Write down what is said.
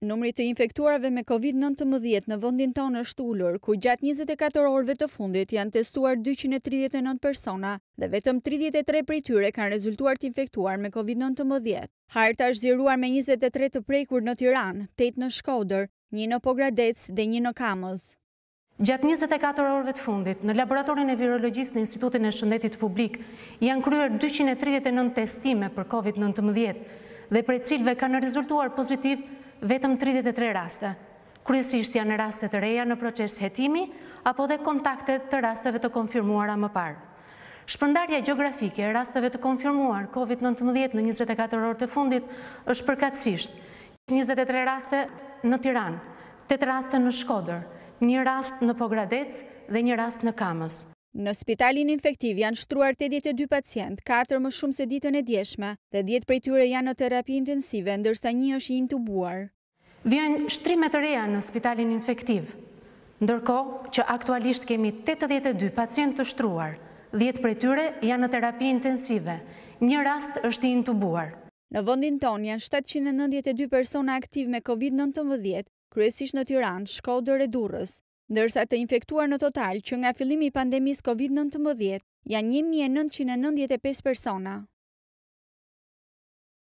Numri të infektuarve me Covid-19 në vendin tonë është ulur, ku gjatë 24 orëve të fundit janë testuar 239 persona dhe vetëm 33 prej tyre kanë rezultuar të infektuar me Covid-19. Harta është zgjeruar me 23 të prekur në Tiranë, 8 në Shkodër, 1 në Pogradec dhe 1 në Kamëz. Gjatë 24 orëve të fundit, në laboratorin e virologjisë në Institutin e Shëndetit Publik, janë kryer 239 testime për Covid-19 dhe prej cilëve kanë rezultuar pozitiv vetëm 33 raste. Kryesisht janë raste të reja në proces hetimi apo dhe kontakte të rasteve të konfirmuara më parë. Shpërndarja gjeografike e rasteve të konfirmuar Covid-19 në 24 orë të fundit është përkatësisht: 23 raste në Tiranë, 8 raste në Shkodër, 1 rast në Pogradec dhe 1 rast në Kamës. Në spitalin infektiv janë shtruar 82 pacient, 4 më shumë se ditën e djeshme, dhe 10 prej tyre janë në terapi intensive, ndërsa 1 është i intubuar. Vjen shtrime të reja në spitalin infektiv, ndërkohë që aktualisht kemi 82 pacient të shtruar, 10 prej tyre janë në terapi intensive, 1 rast është i intubuar. Në vendin ton janë 792 persona aktiv me Covid-19, kryesisht në Tiranë, Shkodër e Durrës, ndërsa të infektuar në total që nga fillimi i pandemisë Covid-19 janë 1995 persona.